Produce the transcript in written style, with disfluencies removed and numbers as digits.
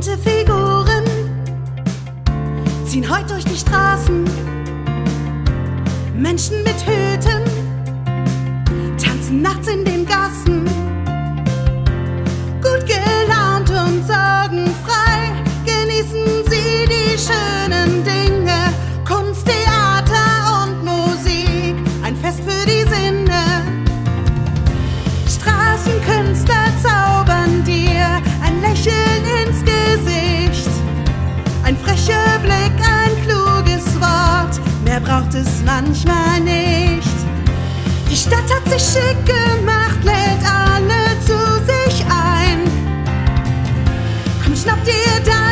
bunte Figuren ziehen heute durch die Straßen. Menschen mit Hüten tanzen nachts in den Gassen. Gut gelaunt und sorgenfrei genießen sie die schönen Dinge. Kunst, Theater und Musik, ein Fest für die Sinne. Straßenkünstler zaubern dir ein Lächeln ins Gesicht. Ein frecher Blick, ein kluges Wort, mehr braucht es manchmal nicht. Die Stadt hat sich schick gemacht, lädt alle zu sich ein. Komm, schnapp dir dein